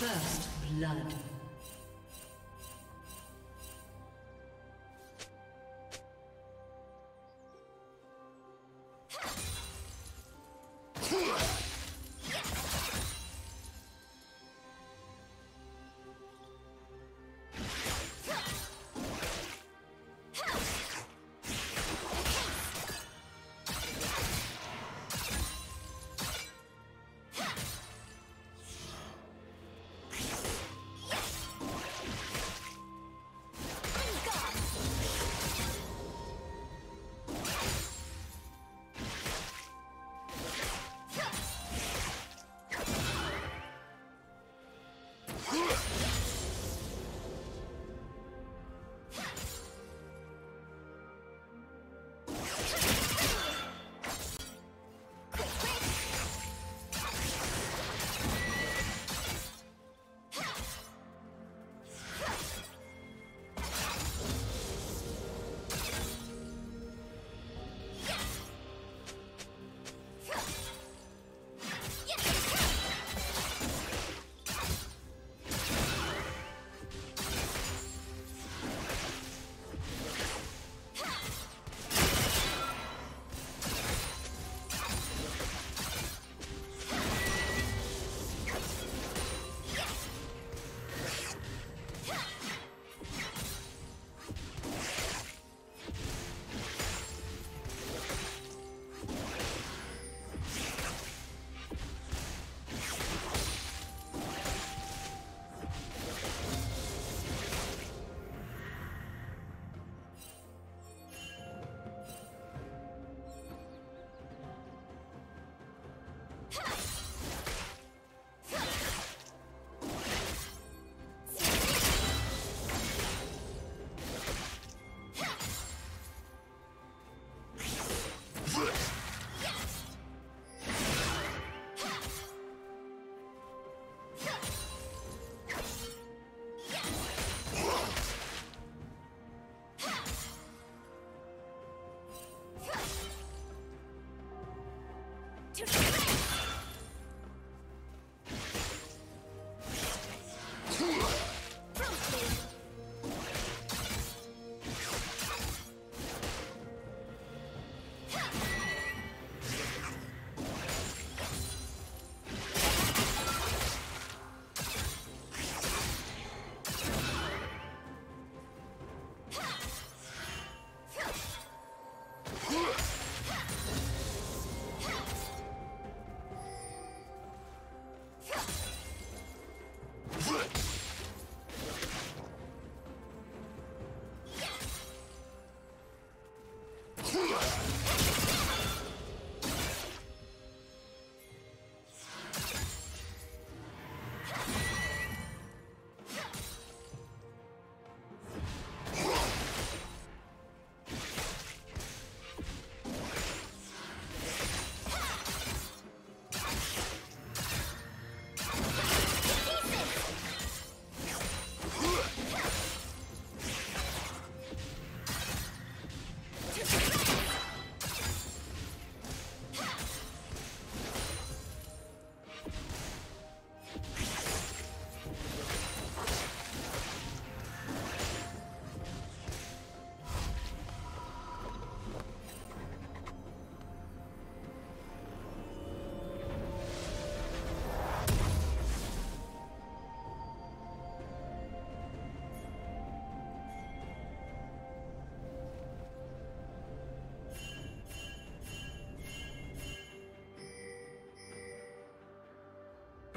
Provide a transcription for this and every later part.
First blood.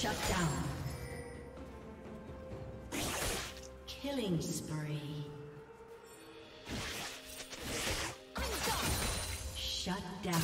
Shut down. Killing spree. Shut down.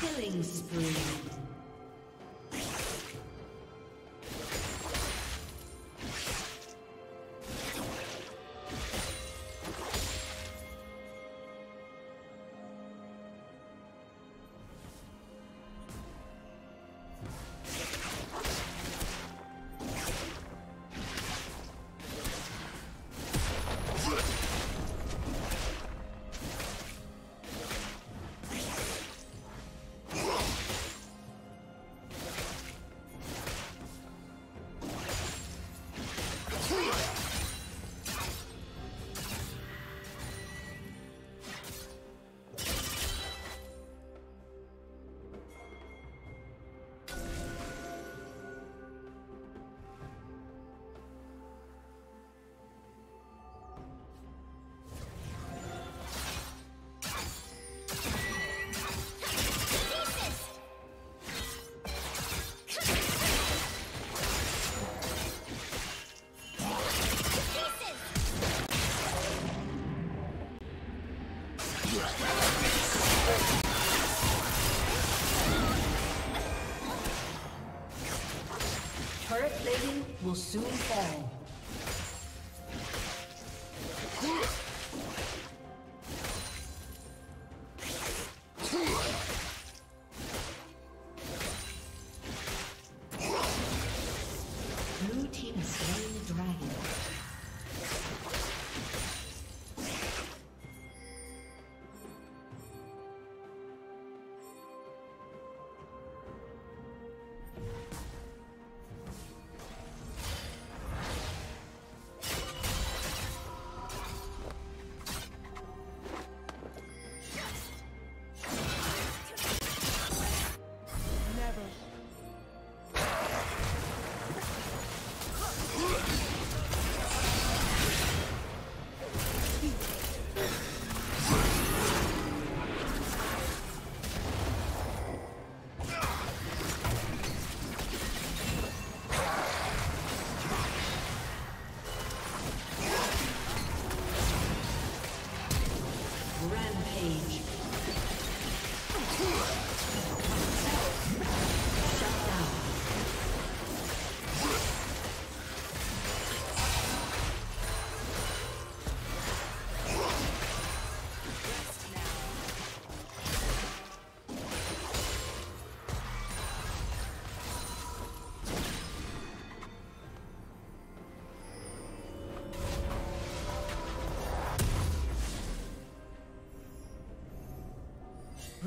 Killing spree. Turret plating will soon fall.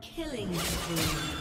Killing spree.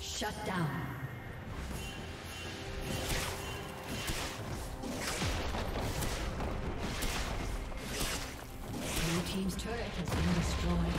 Shut down. Blue team's turret has been destroyed.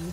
Blue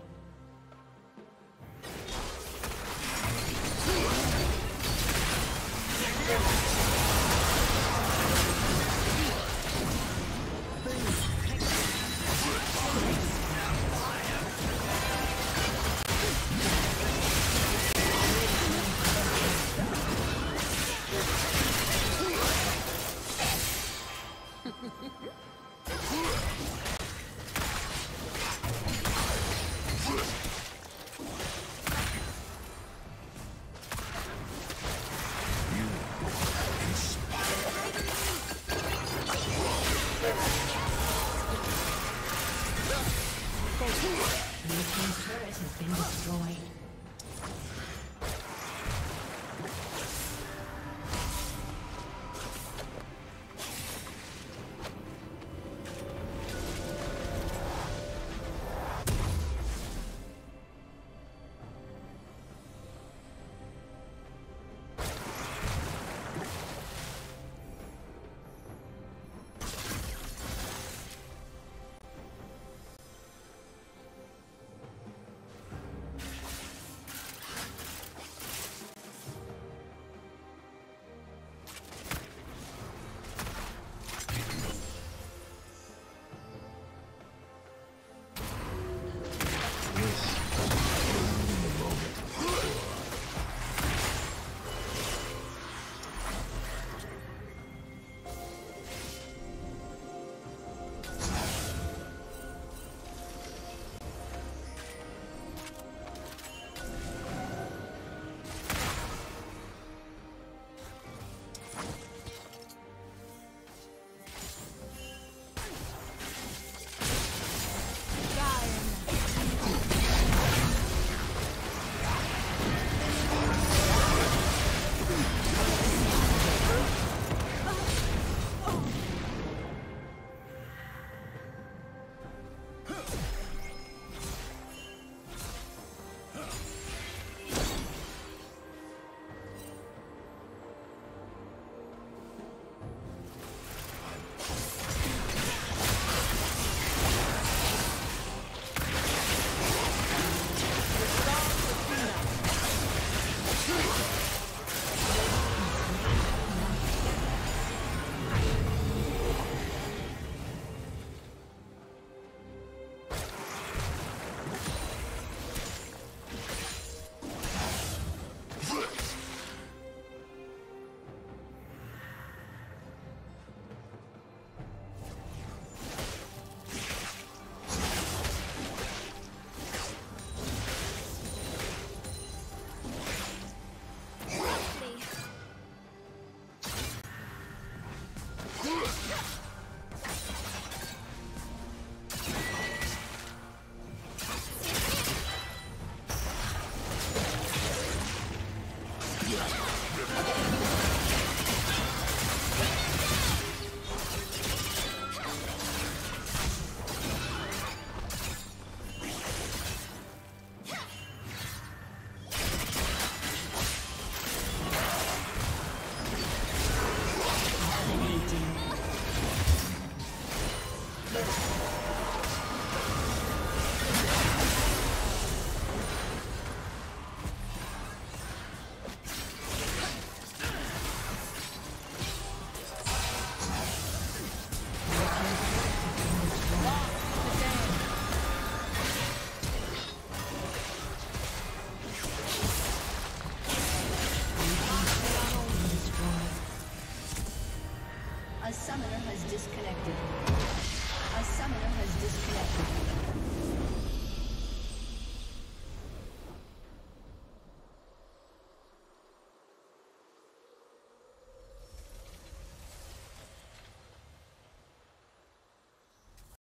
A summoner has disconnected.